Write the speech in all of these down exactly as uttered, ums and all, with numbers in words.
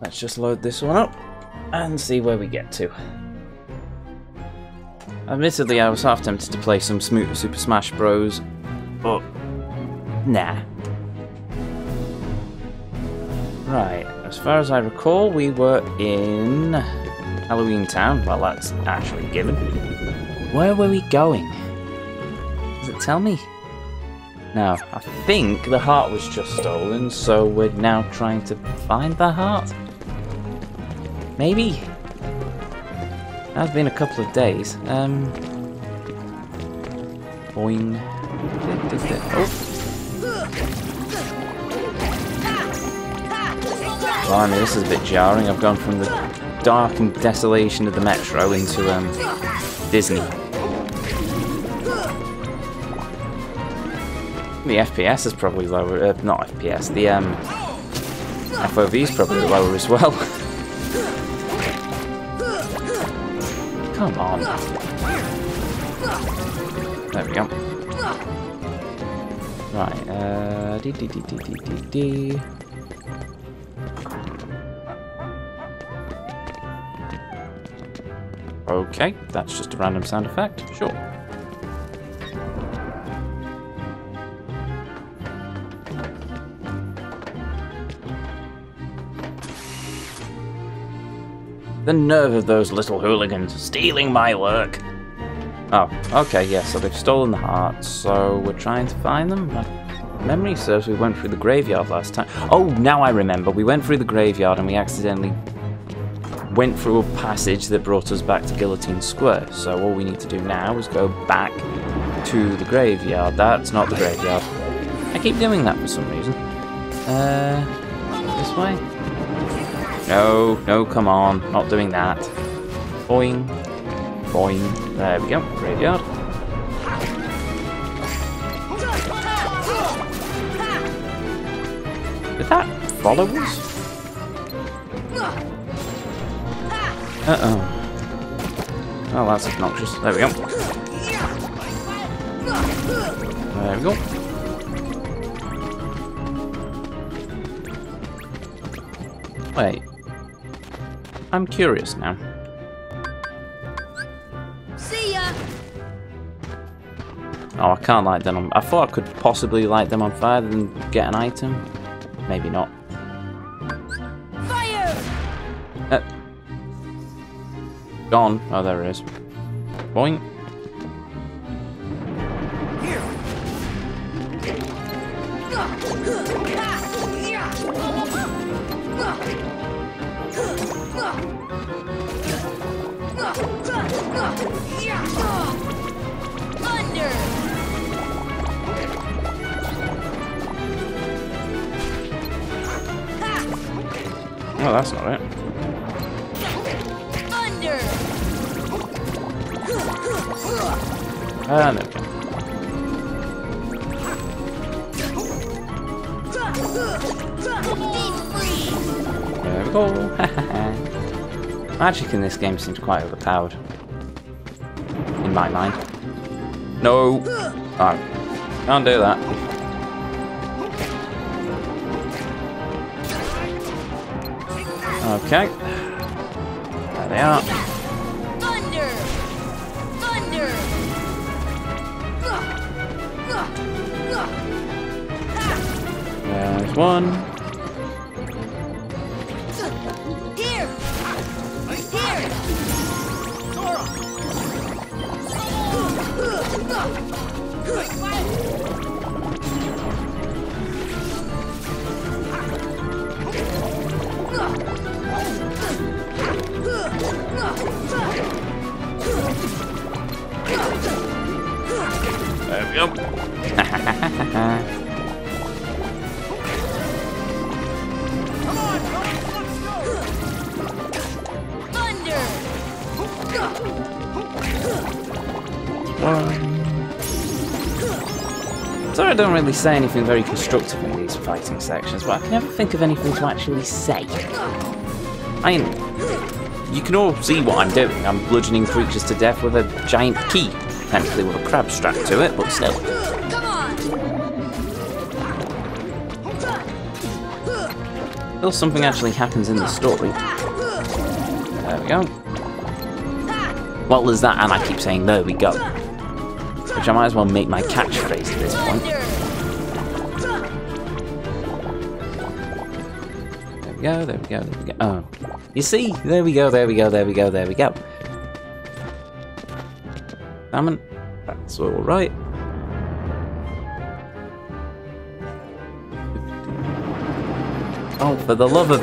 Let's just load this one up and see where we get to. Admittedly, I was half tempted to play some smooth Super Smash Bros, but nah. Right, as far as I recall, we were in Halloween Town. Well, that's actually given. Where were we going? Does it tell me? Now, I think the heart was just stolen, so we're now trying to find the heart? Maybe? That's been a couple of days. Um, boing. Oh. Blimey, this is a bit jarring. I've gone from the dark and desolation of the Metro into um, Disney. The F P S is probably lower. Uh, not F P S. The um, F O V is probably lower as well. Come on. There we go. Right, uh... Dee dee dee dee dee dee dee. Okay, that's just a random sound effect. Sure. The nerve of those little hooligans stealing my work! Oh, okay, yeah, so they've stolen the heart, so we're trying to find them. My memory serves, we went through the graveyard last time. Oh, now I remember, we went through the graveyard and we accidentally went through a passage that brought us back to Guillotine Square. So all we need to do now is go back to the graveyard. That's not the graveyard. I keep doing that for some reason. Uh, this way? No, no, come on, not doing that. Boing, boing, there we go, graveyard. Did that follow us? Uh-oh. Oh, that's obnoxious, there we go. There we go. Wait. I'm curious now. See ya. Oh, I can't light them on. I thought I could possibly light them on fire and get an item. Maybe not. Fire! Uh, gone. Oh, there it is. Boing. Oh, that's not it. Thunder. Ah, no. There we go. Magic in this game seems quite overpowered. In my mind. No. Oh, can't do that. Okay. There they are. Thunder! Thunder! There's one. Here! Here! There we go. Come on, let's go. Thunder. One. Sorry, I don't really say anything very constructive in these fighting sections, but I can never think of anything to actually say. I mean, you can all see what I'm doing. I'm bludgeoning creatures to death with a giant key, potentially with a crab strapped to it, but still. Come on. until something actually happens in the story. There we go. Well, there's that, and I keep saying, there we go. Which I might as well make my catchphrase at this point. There we go, there we go, there we go. Oh. You see? There we go, there we go, there we go, there we go. Salmon. That's alright. Oh, for the love of...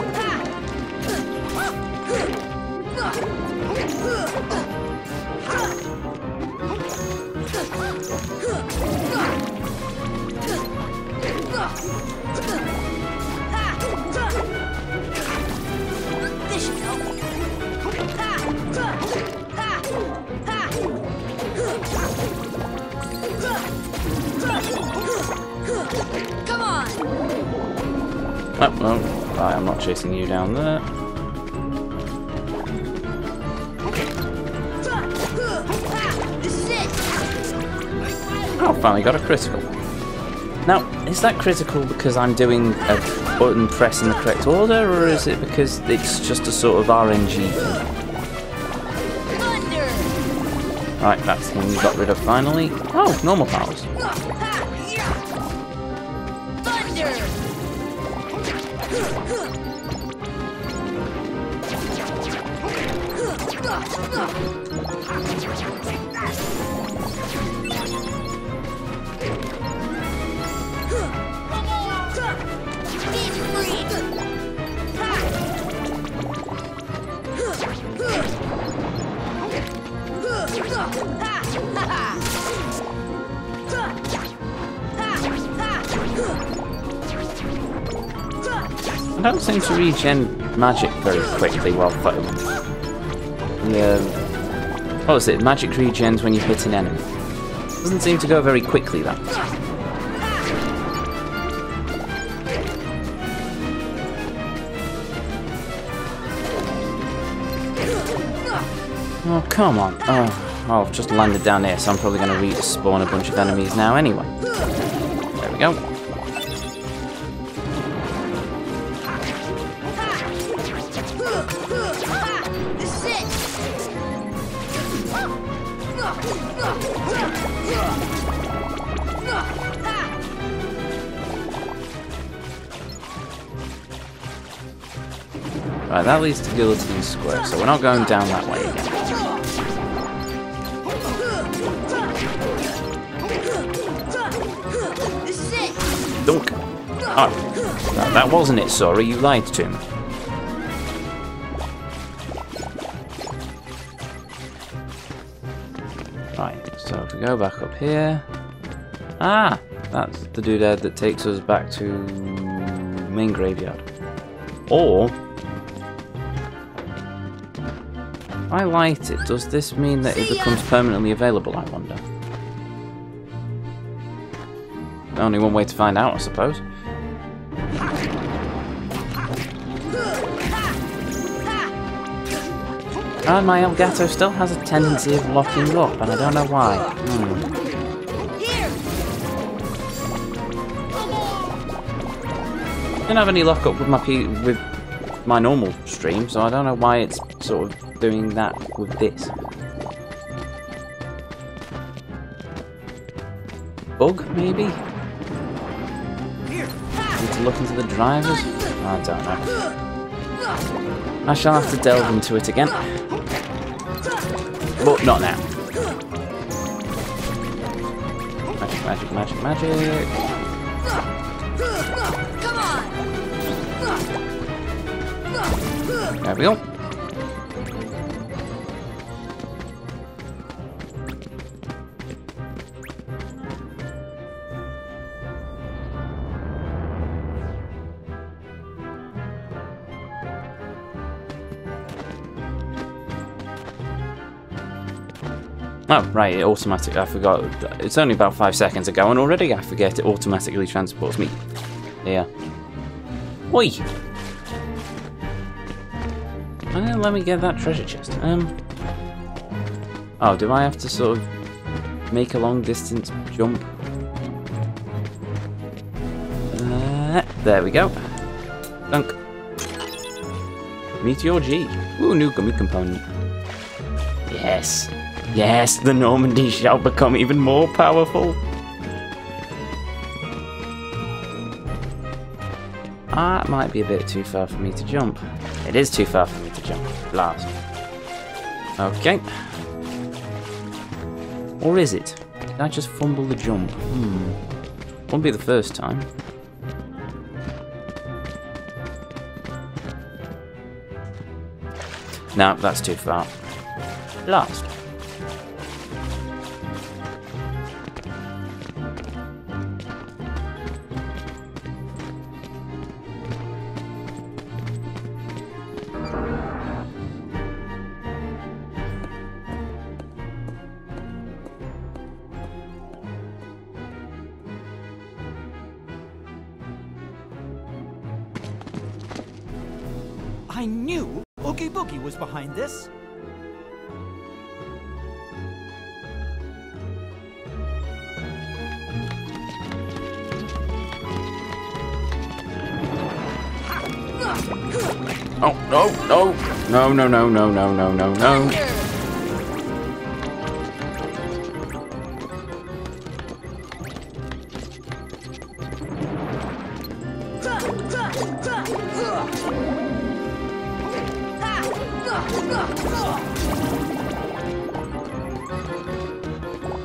Oh, no. Right, I'm not chasing you down there. Oh, finally got a critical. Now, is that critical because I'm doing a button press in the correct order, or is it because it's just a sort of R N G thing? Right, that's the one we got rid of finally. Oh, normal powers. I don't seem to regen magic very quickly while fighting. Yeah. What was it? Magic regens when you hit an enemy. Doesn't seem to go very quickly, that. Oh, come on. Oh, oh, I've just landed down here, so I'm probably going to respawn a bunch of enemies now anyway. There we go. Right, that leads to Guillotine Square, so we're not going down that way again. Dunk! Oh, no, that wasn't it, sorry, you lied to me. Right, so if we go back up here... Ah! That's the doodad that takes us back to... main graveyard. Or... I light it. Does this mean that it becomes permanently available, I wonder? Only one way to find out, I suppose. And my Elgato still has a tendency of locking up, and I don't know why. Hmm. I didn't have any lockup with my P with my normal stream, so I don't know why it's sort of doing that with this. Bug, maybe? Need to look into the drivers? I don't know. I shall have to delve into it again. But not now. Magic, magic, magic, magic. There we go. Oh, right, it automatically, I forgot, it's only about five seconds ago and already I forget it automatically transports me. Yeah. Oi! Uh, let me get that treasure chest. Um. Oh, do I have to sort of make a long distance jump? Uh, there we go. Dunk. Meteor G. Ooh, new gummy component. Yes. Yes, the Normandy shall become even more powerful. That might be a bit too far for me to jump. It is too far for me to jump. Last. Okay. Or is it? Did I just fumble the jump? Hmm. Won't be the first time. No, that's too far. Last. I knew Oogie Boogie was behind this. Oh, no, no, no, no, no, no, no, no, no, no.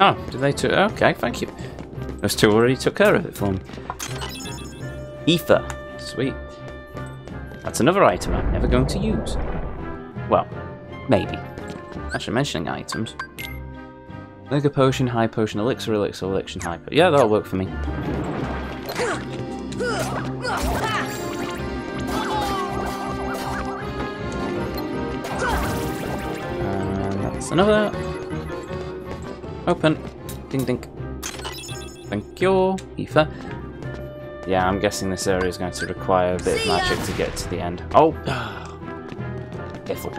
Oh, did they took? Okay, thank you. Those two already took care of it for me. Aoife, sweet. That's another item I'm never going to use. Well, maybe. Actually, mentioning items. Mega potion, high potion, elixir, elixir, elixir, high potion. Yeah, that'll work for me. And that's another. Open. Ding ding. Thank you, Aoife. Yeah, I'm guessing this area is going to require a bit of magic to get to the end. Oh! Careful.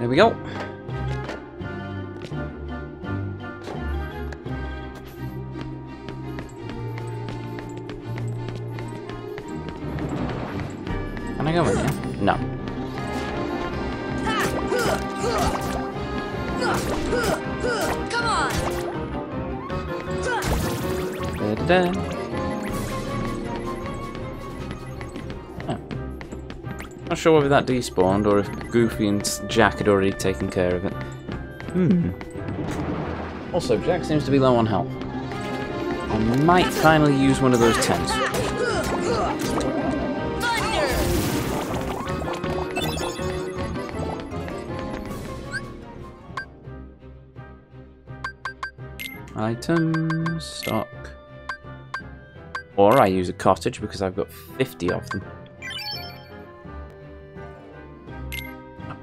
There we go. Can I go in here? No. Come on! Da-da-da. Oh. Not sure whether that despawned or if Goofy and Jack had already taken care of it. Hmm. Also, Jack seems to be low on health. I might finally use one of those tents. Item stock. Or I use a cottage because I've got fifty of them.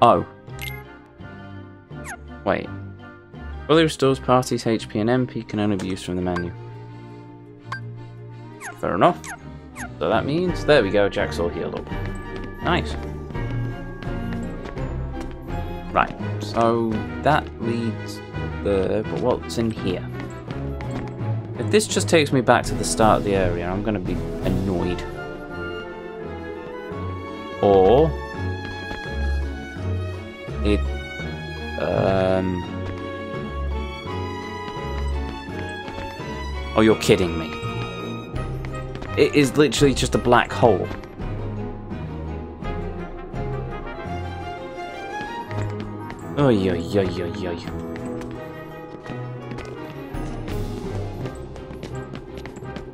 Oh. Wait. Fully restores parties, H P and M P, can only be used from the menu. Fair enough. So that means, there we go, Jack's all healed up. Nice. Right, so that leads there, but what's in here? If this just takes me back to the start of the area, I'm going to be annoyed. Or... It... Um... Oh, you're kidding me. It is literally just a black hole. Oy, oy, oy, oy, oy.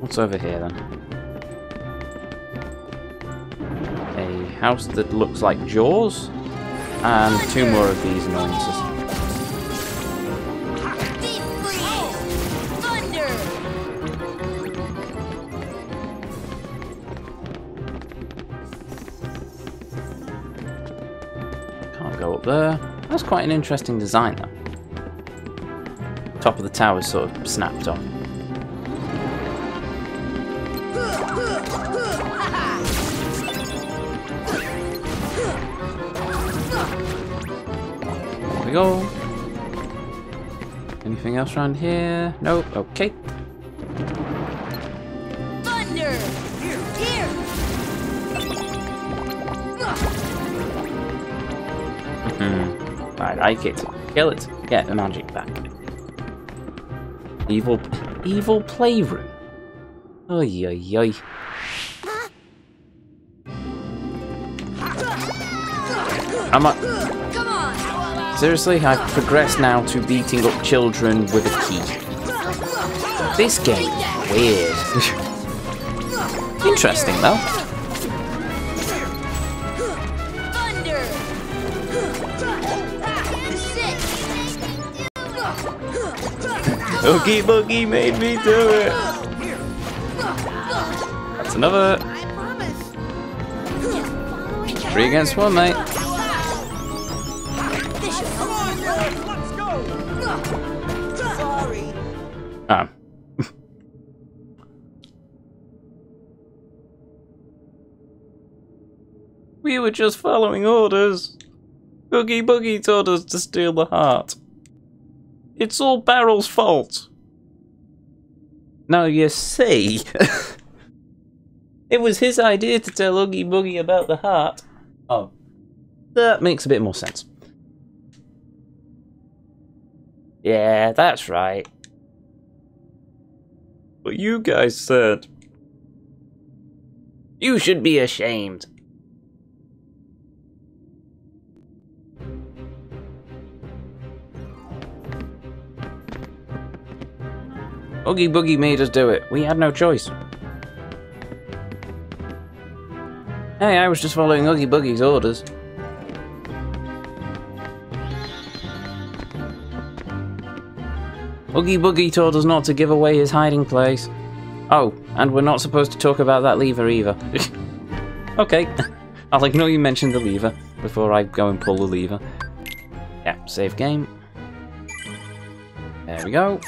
What's over here then? A house that looks like Jaws, and two more of these annoyances. Can't go up there. That's quite an interesting design though. Top of the tower is sort of snapped off. We go. Anything else around here? Nope. Okay. Thunder! Here! Here! Right, I get it. Kill it. Get the magic back. Evil, evil playroom. Oy, oy, oy. Am I? Come on. Seriously, I've progressed now to beating up children with a key. This game, weird. Interesting though. Oogie Boogie made me do it! That's another! Three against one, mate. Ah. We were just following orders. Oogie Boogie told us to steal the heart. It's all Barrel's fault. Now you see, it was his idea to tell Oogie Boogie about the heart. Oh, that makes a bit more sense. Yeah, that's right. But you guys said you should be ashamed. Oogie Boogie made us do it. We had no choice. Hey, I was just following Oogie Boogie's orders. Oogie Boogie told us not to give away his hiding place. Oh, and we're not supposed to talk about that lever either. Okay. I'll ignore you mentioned the lever before I go and pull the lever. Yeah, save game. There we go.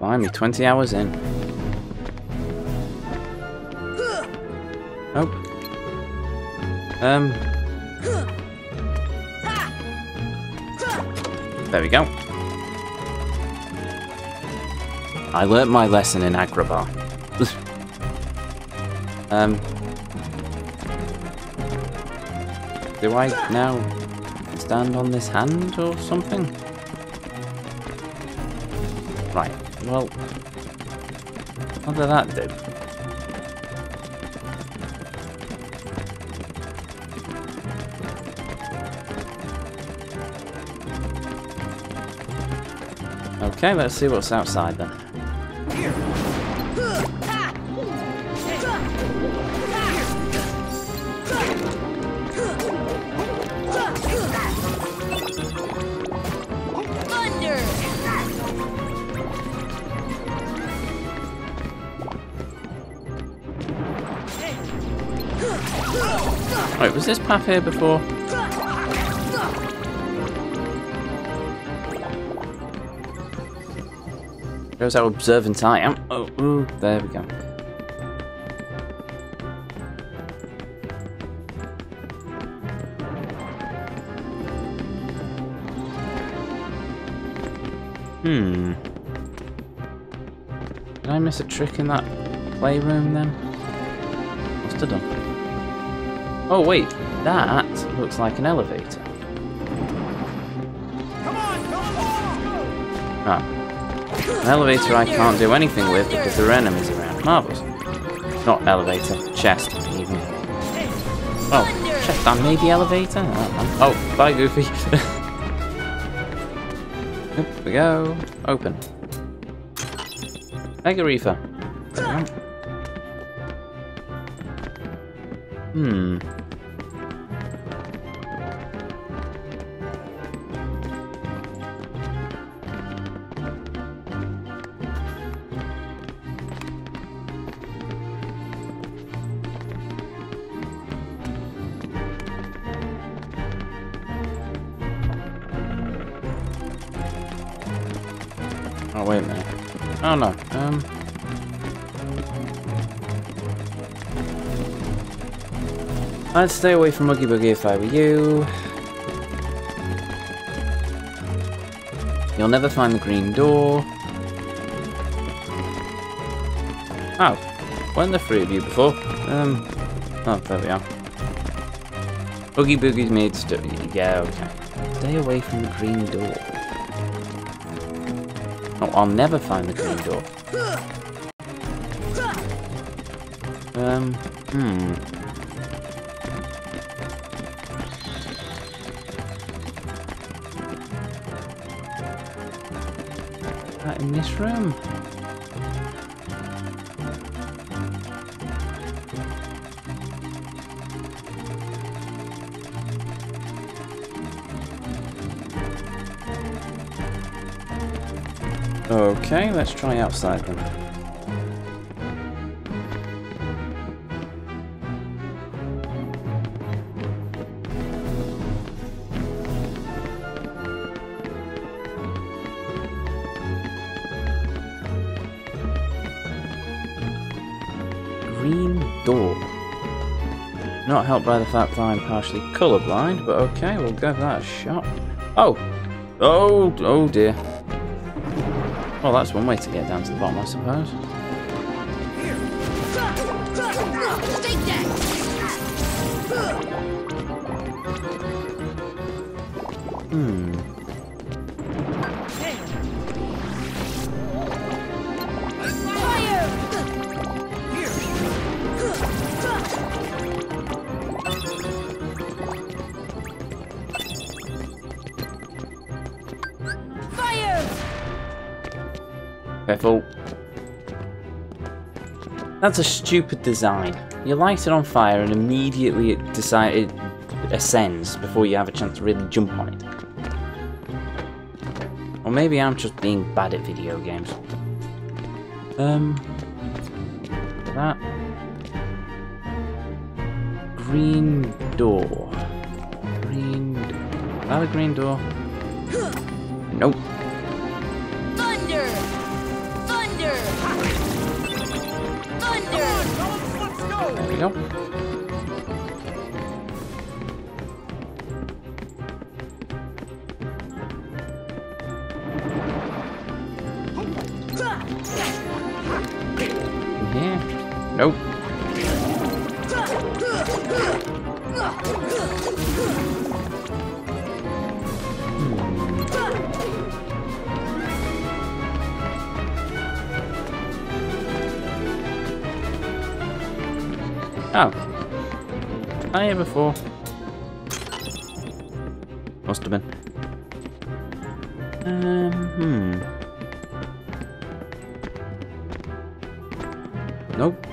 Blimey, twenty hours in. Nope. Um. There we go. I learnt my lesson in Agrabah. um. Do I now stand on this hand or something? Right. Well, what did that do? Okay, let's see what's outside then. Wait, was this path here before? Shows how observant I am. Oh, ooh, there we go. Hmm. Did I miss a trick in that playroom then? Must have done. Oh wait, that looks like an elevator. Come on, come on, ah. An elevator I can't do anything with because there are enemies around. Marvellous. Not elevator, chest even. Oh, chest and maybe elevator? Oh, bye Goofy. Here we go. Open. Mega Reefer. Hmm. Oh, wait a minute. Oh, no. Um... I'd stay away from Oogie Boogie if I were you. You'll never find the green door. Oh, weren't there three of you before? Um, oh, there we are. Oogie Boogie's made stuff. Yeah, okay. Stay away from the green door. Oh, I'll never find the green door. Um, hmm. Right in this room. Okay, let's try outside them. Green door. Not helped by the fact that I'm partially colourblind, but okay, we'll give that a shot. Oh! Oh, oh dear. Well, that's one way to get down to the bottom, I suppose. Take that. Hmm. Careful. That's a stupid design. You light it on fire and immediately it decide it ascends before you have a chance to really jump on it. Or maybe I'm just being bad at video games. Um that green door. Green door. Is that a green door? Nope. Nope. Yeah. Nope. Oh. I here before. Must have been. Um, hmm. Nope.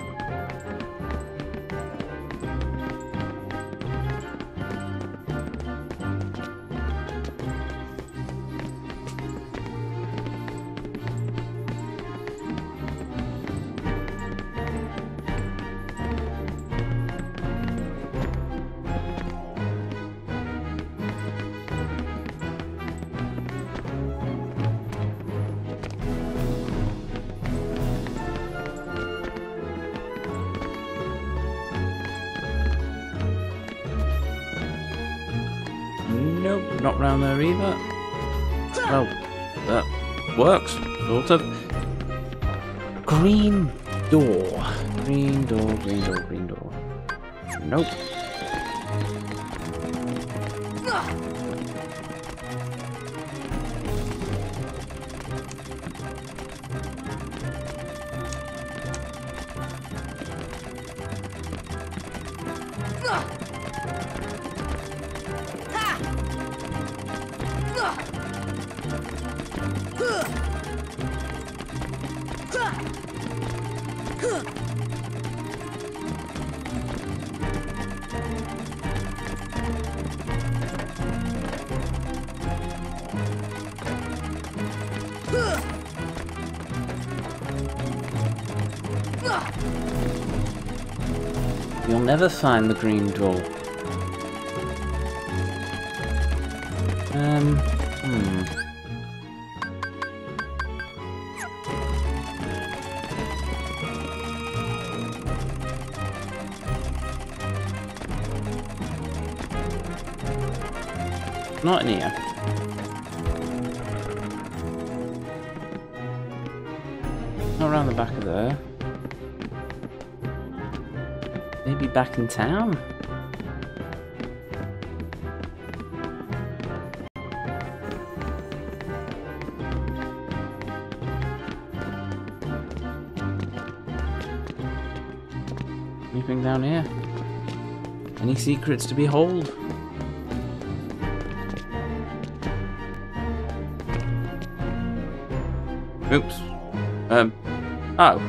Nope, not round there either. Well, that works, sort of. Green door. Green door, green door, green door. Nope. You'll never find the green door. Um, hmm. Not in here. Not around the back of there. Maybe back in town? Anything down here? Any secrets to behold? Oops. Um. Oh.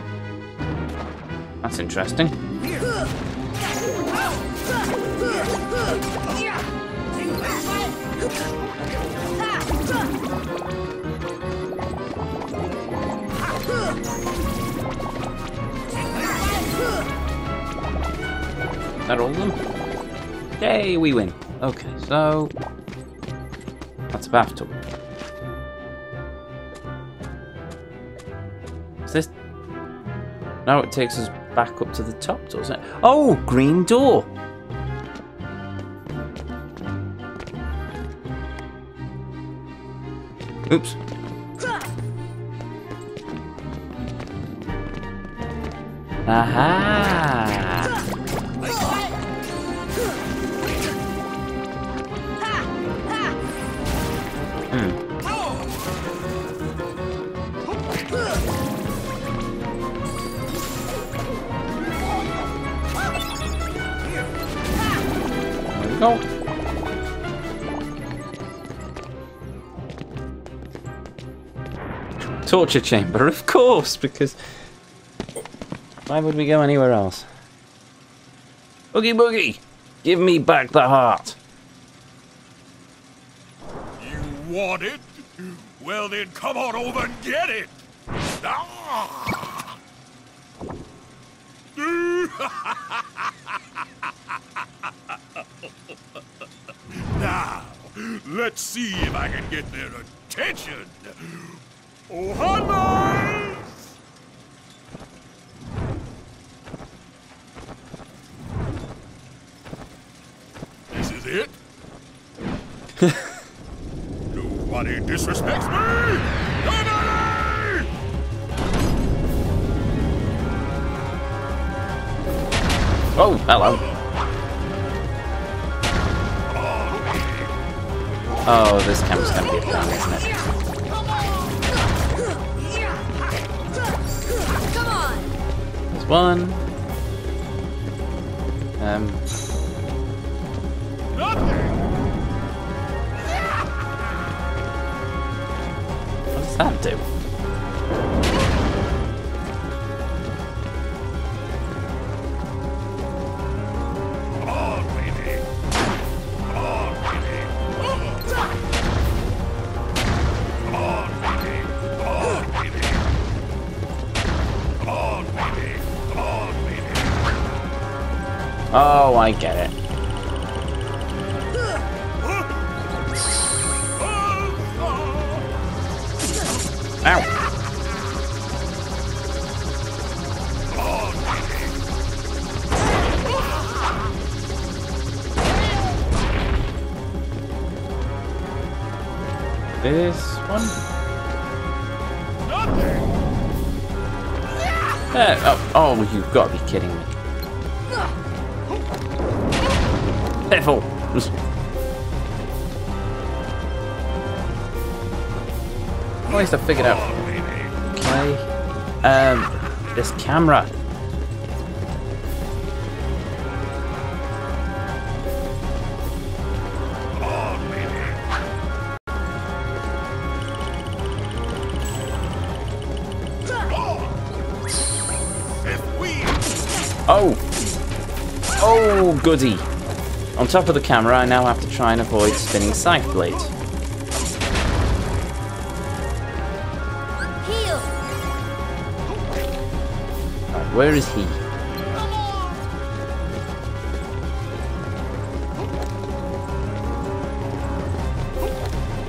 That's interesting. That all of them? Yay, we win. Okay, so that's a bath tub. Is this? Now it takes us back up to the top, doesn't it? Oh, green door. Oops. Aha! Hmm. There we go. Torture chamber, of course, because why would we go anywhere else? Oogie Boogie, give me back the heart. You want it? Well then, come on over and get it. Ah! Now, let's see if I can get their attention. Oh, hello! This is it? Nobody disrespects me! Nobody! Oh, hello. Oh, this camp's gonna be a plan, isn't it? One. Um. What does that do? Oh, I get it. Ow. This one? Yeah. Oh, oh, you've got to be kidding me. Careful! At least I figured out. Okay. Um, this camera. Oh! Oh, goody! On top of the camera, I now have to try and avoid spinning scythe blades. Right, where is he?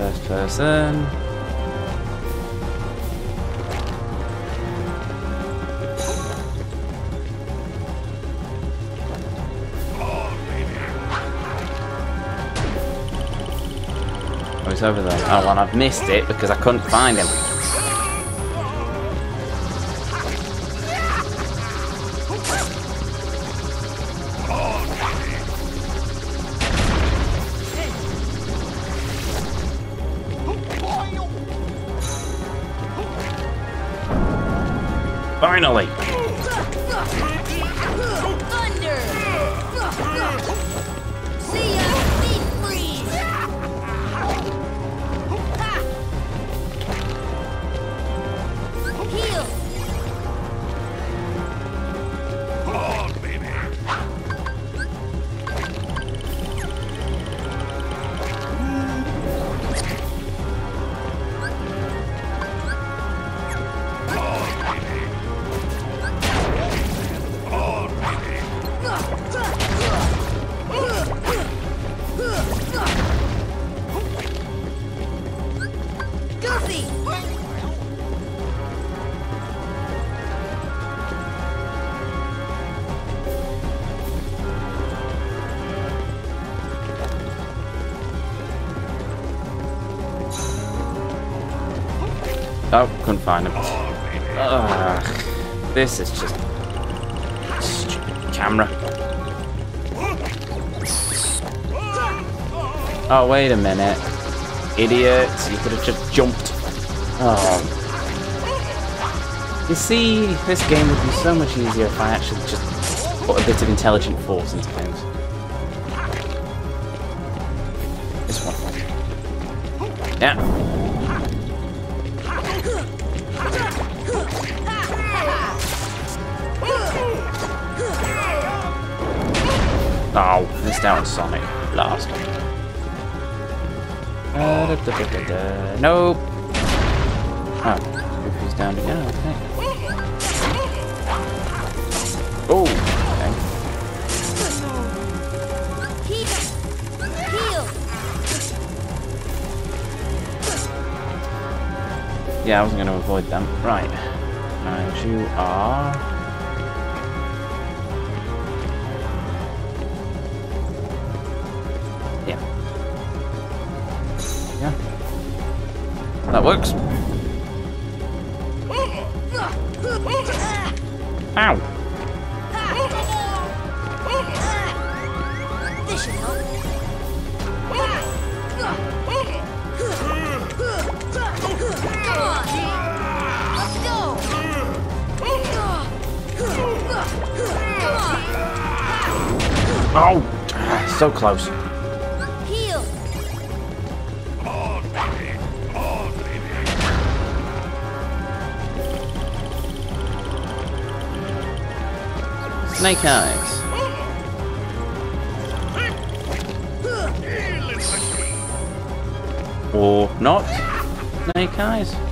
First person. Over there. Oh, well, I've missed it because I couldn't find him. Finally! Oh, couldn't find him. Ugh, this is just stupid camera. Oh, wait a minute. Idiots, you could have just jumped. Oh. You see, this game would be so much easier if I actually just put a bit of intelligent force into things. This one. Yeah. Oh, missed out on Sonic. Last. Uh, da, da, da, da, da. Nope. Oh, Goofy's down again. Okay. Oh. Okay. Yeah, I wasn't going to avoid them. Right. And you are. That works. Ow. This should help. Come on. Oh, so close. Snake eyes. Or not. Snake eyes.